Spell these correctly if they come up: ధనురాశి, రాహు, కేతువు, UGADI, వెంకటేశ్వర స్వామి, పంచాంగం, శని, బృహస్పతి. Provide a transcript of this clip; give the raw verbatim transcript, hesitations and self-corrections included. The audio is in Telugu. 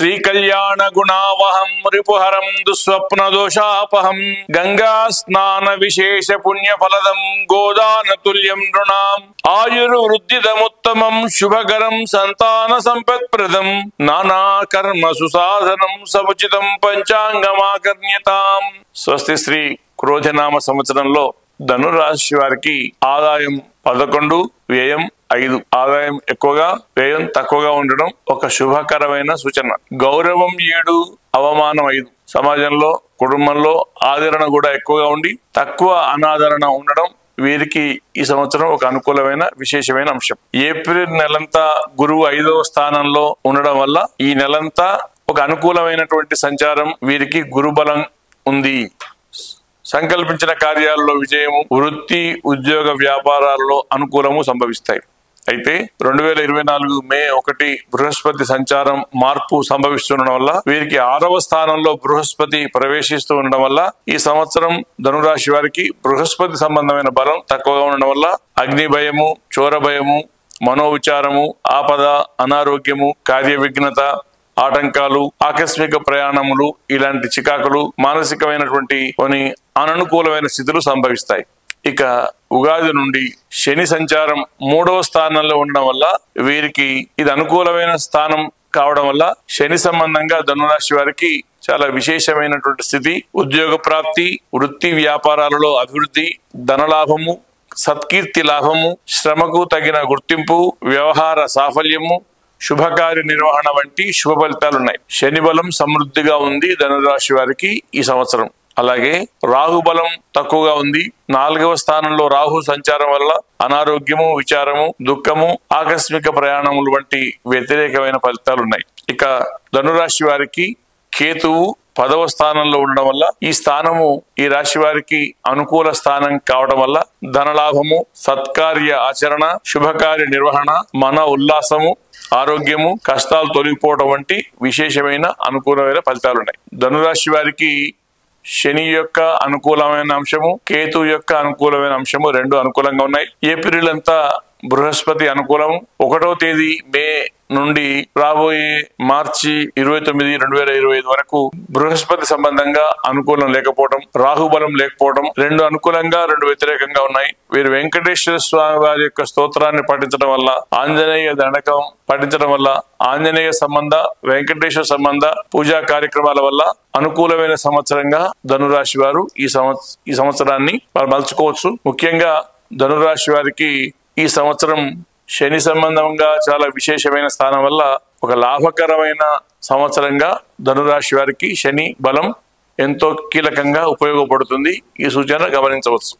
శ్రీకళ్యాణ గుణావహం రిపుహరం దుస్వప్న దోషాపహం గంగా స్నాన విశేష పుణ్య ఫలదం గోదాన తుల్యం నృణాం ఆయుర్వృద్ధిదముత్తమం శుభకరం సంతాన సంపత్ప్రదం నానా కర్మ సుసాధనం సముచితం పంచాంగమాకర్ణ్యతాం. స్వస్తి శ్రీ క్రోధనామ సంవత్సరంలో ధనురాశి వారికి ఆదాయం పదకొండు, వ్యయం ఐదు. ఆదాయం ఎక్కువగా వ్యయం తక్కువగా ఉండడం ఒక శుభకరమైన సూచన. గౌరవం ఏడు, అవమానం ఐదు. సమాజంలో కుటుంబంలో ఆదరణ కూడా ఎక్కువగా ఉండి తక్కువ అనాదరణ ఉండడం వీరికి ఈ సంవత్సరం ఒక అనుకూలమైన విశేషమైన అంశం. ఏప్రిల్ నెలంతా గురువు ఐదవ స్థానంలో ఉండడం వల్ల ఈ నెలంతా ఒక అనుకూలమైనటువంటి సంచారం. వీరికి గురుబలం ఉంది. సంకల్పించిన కార్యాల్లో విజయము, వృత్తి ఉద్యోగ వ్యాపారాల్లో అనుకూలము సంభవిస్తాయి. అయితే రెండు వేల ఇరవై నాలుగు మే ఒకటి బృహస్పతి సంచారం మార్పు సంభవిస్తుండడం వల్ల వీరికి ఆరవ స్థానంలో బృహస్పతి ప్రవేశిస్తూ ఉండడం వల్ల ఈ సంవత్సరం ధనురాశి వారికి బృహస్పతి సంబంధమైన బలం తక్కువగా ఉండడం వల్ల అగ్ని భయము, చోర భయము, మనోవిచారము, ఆపద, అనారోగ్యము, కార్య విఘ్నత, ఆటంకాలు, ఆకస్మిక ప్రయాణములు, ఇలాంటి చికాకులు, మానసికమైనటువంటి కొన్ని అననుకూలమైన స్థితులు సంభవిస్తాయి. ఇక ఉగాది నుండి శని సంచారం మూడవ స్థానంలో ఉండడం వల్ల వీరికి ఇది అనుకూలమైన స్థానం కావడం వల్ల శని సంబంధంగా ధనురాశి వారికి చాలా విశేషమైనటువంటి స్థితి. ఉద్యోగ ప్రాప్తి, వృత్తి వ్యాపారాలలో అభివృద్ధి, ధనలాభము, సత్కీర్తి లాభము, శ్రమకు తగిన గుర్తింపు, వ్యవహార సాఫల్యము, శుభకార్య నిర్వహణ వంటి శుభ ఫలితాలున్నాయి. శని బలం సమృద్ధిగా ఉంది ధనురాశి వారికి ఈ సంవత్సరం. అలాగే రాహుబలం తక్కువగా ఉంది. నాలుగవ స్థానంలో రాహు సంచారం వల్ల అనారోగ్యము, విచారము, దుఃఖము, ఆకస్మిక ప్రయాణములు వంటి వ్యతిరేకమైన ఫలితాలున్నాయి. ఇక ధనురాశి వారికి కేతువు పదవ స్థానంలో ఉండడం వల్ల ఈ స్థానము ఈ రాశి వారికి అనుకూల స్థానం కావడం వల్ల ధనలాభము, సత్కార్య ఆచరణ, శుభకార్య నిర్వహణ, మన ఉల్లాసము, ఆరోగ్యము, కష్టాలు తొలగిపోవడం వంటి విశేషమైన అనుకూలమైన ఫలితాలున్నాయి. ధనురాశి వారికి శని యొక్క అనుకూలమైన అంశము, కేతు యొక్క అనుకూలమైన అంశము రెండు అనుకూలంగా ఉన్నాయి. ఏప్రిల్ అంతా బృహస్పతి అనుకూలం. ఒకటో తేదీ మే నుండి రాబోయే మార్చి ఇరవై తొమ్మిది రెండు వేల ఇరవై ఐదు వరకు బృహస్పతి సంబంధంగా అనుకూలం లేకపోవడం, రాహుబలం లేకపోవడం, రెండు అనుకూలంగా రెండు వ్యతిరేకంగా ఉన్నాయి. వీరు వెంకటేశ్వర స్వామి వారి యొక్క స్తోత్రాన్ని పఠించడం వల్ల, ఆంజనేయ దండకం పఠించడం వల్ల, ఆంజనేయ సంబంధ వెంకటేశ్వర సంబంధ పూజా కార్యక్రమాల వల్ల అనుకూలమైన సంవత్సరంగా ధనురాశి వారు ఈ సంవత్స ఈ సంవత్సరాన్ని వారు మలుచుకోవచ్చు. ముఖ్యంగా ధనురాశి వారికి ఈ సంవత్సరం శని సంబంధంగా చాలా విశేషమైన స్థానం వల్ల ఒక లాభకరమైన సంవత్సరంగా ధనురాశి వారికి శని బలం ఎంతో కీలకంగా ఉపయోగపడుతుంది. ఈ సూచన గమనించవచ్చు.